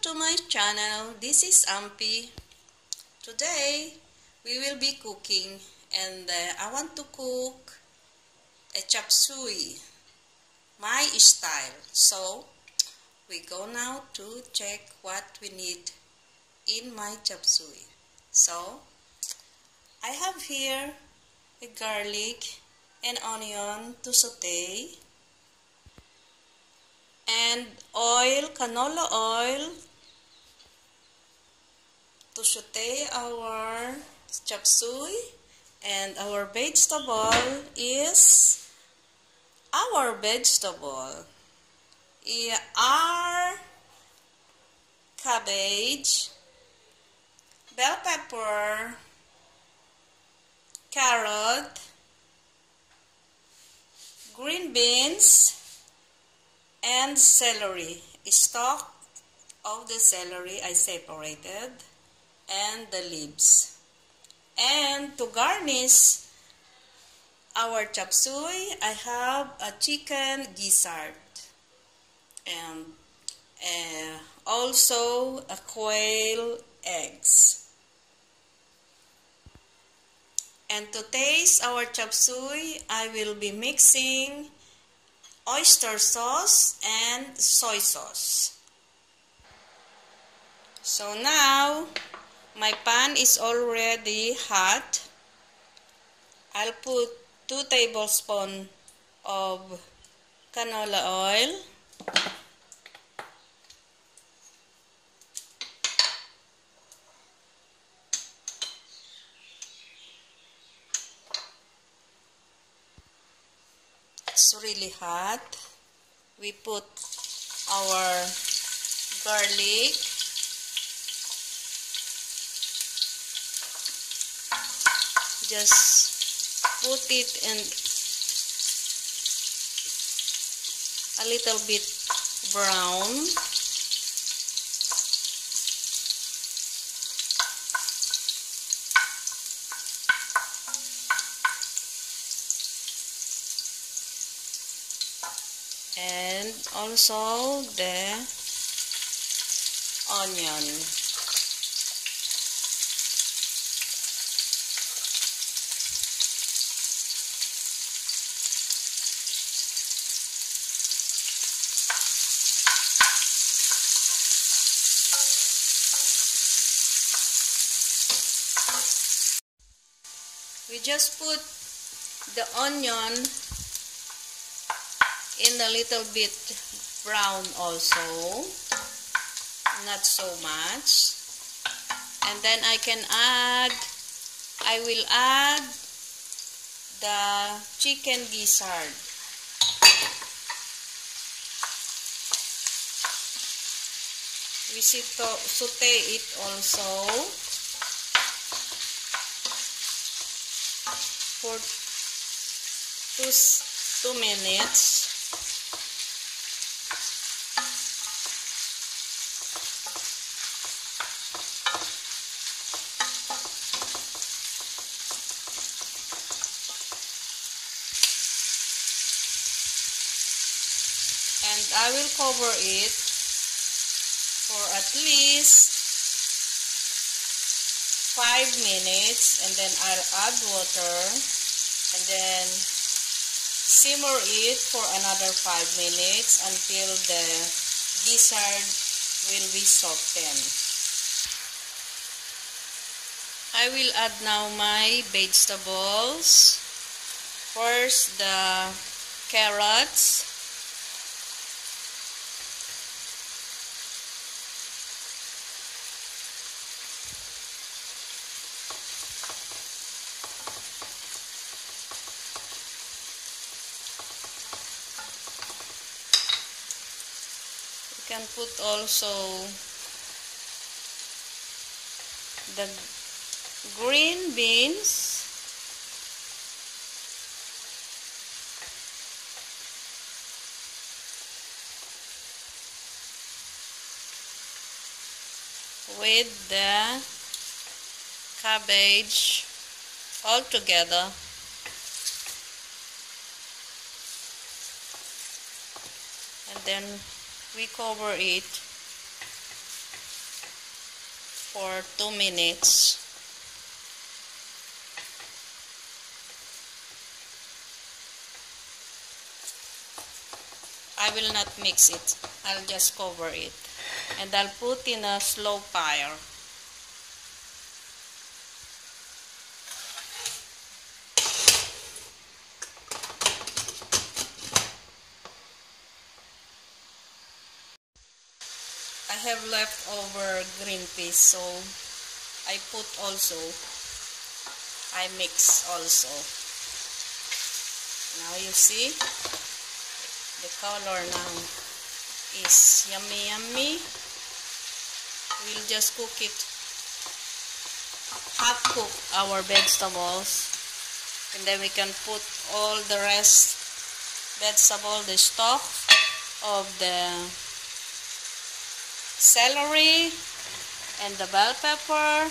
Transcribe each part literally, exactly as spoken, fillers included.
Welcome to my channel. This is Ampi. Today we will be cooking, and uh, I want to cook a chop suey, my style. So we go now to check what we need in my chop suey. So I have here a garlic and onion to saute, and oil, canola oil, to saute our chop suey. And our vegetable is our vegetable here are cabbage, bell pepper, carrot, green beans, and celery, stalk of the celery I separated, and the leaves. And to garnish our chop suey, I have a chicken gizzard, and uh, also a quail eggs. And to taste our chop suey, I will be mixing oyster sauce and soy sauce. So now my pan is already hot. I'll put two tablespoons of canola oil, really hot. We put our garlic, just put it and a little bit brown. And also the onion. We just put the onion in a little bit brown also, not so much. And then I can add, I will add the chicken gizzard. We saute it also for two, two minutes. And I will cover it for at least five minutes, and then I'll add water, and then simmer it for another five minutes until the gizzard will be softened. I will add now my vegetables. First, the carrots. Can put also the green beans, with the cabbage all together. And then we cover it for two minutes. I will not mix it. I'll just cover it. And I'll put in a slow fire. I have leftover green peas, so I put also, I mix also. Now you see, the color now is yummy yummy. We'll just cook it, half cook our vegetables, and then we can put all the rest vegetable, the stock of the celery and the bell pepper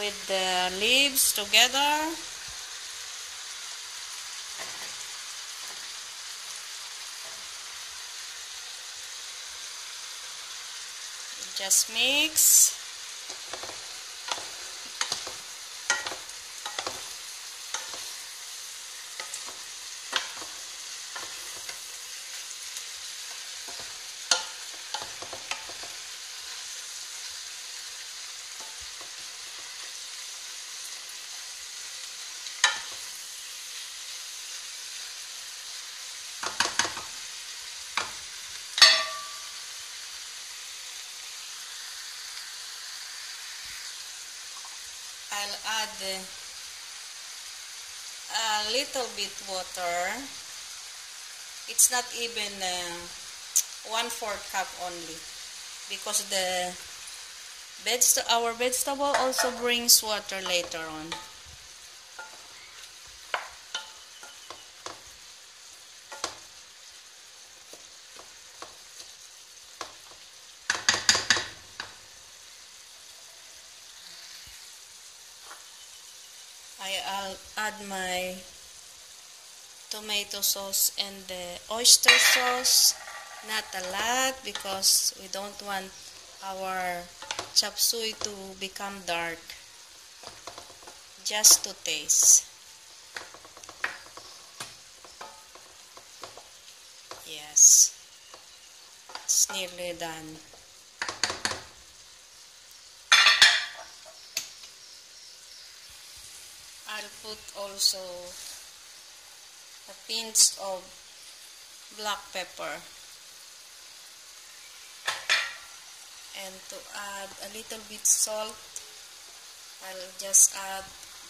with the leaves together. Just mix. I'll add a little bit water. It's not even uh, one-fourth cup only, because the veg our vegetable also brings water later on. I'll add my tomato sauce and the oyster sauce. Not a lot, because we don't want our chop suey to become dark. Just to taste. Yes. It's nearly done. I'll put also a pinch of black pepper, and to add a little bit salt, I'll just add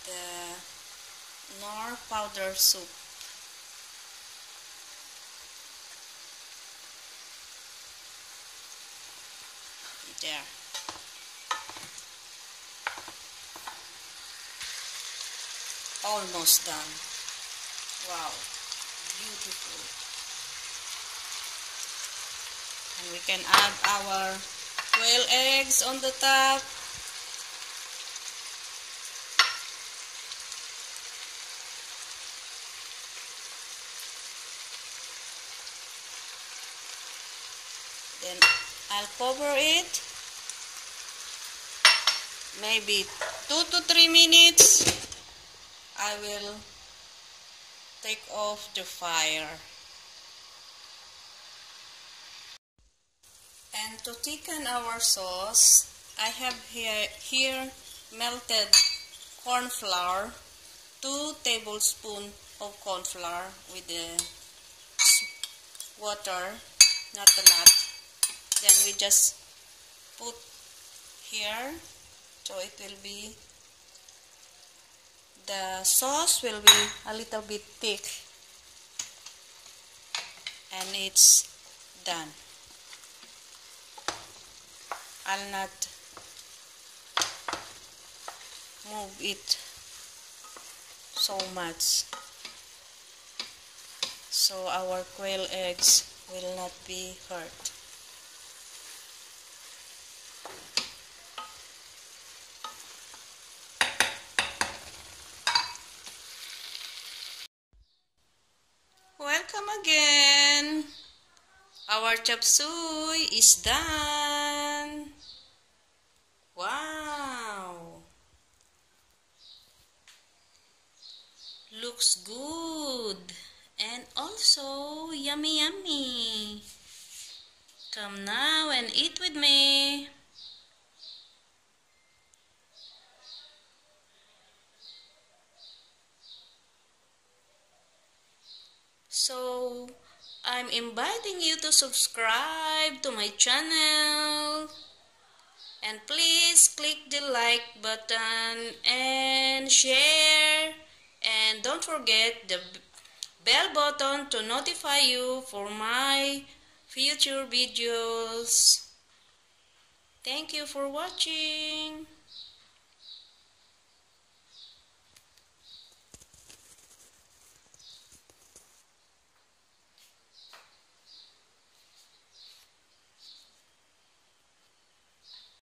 the Knorr powder soup. There. Almost done. Wow, beautiful. And we can add our quail eggs on the top. Then I'll cover it. Maybe two to three minutes. I will take off the fire. And to thicken our sauce, I have here, here melted corn flour, two tablespoons of corn flour with the water, not a lot. Then we just put here, so it will be, the sauce will be a little bit thick, and it's done. I'll not move it so much, so our quail eggs will not be hurt. Welcome again. Our chop suey is done. looks good and also yummy yummy. Come now and eat with me. So, I'm inviting you to subscribe to my channel. And please click the like button and share. And don't forget the bell button to notify you for my future videos. Thank you for watching.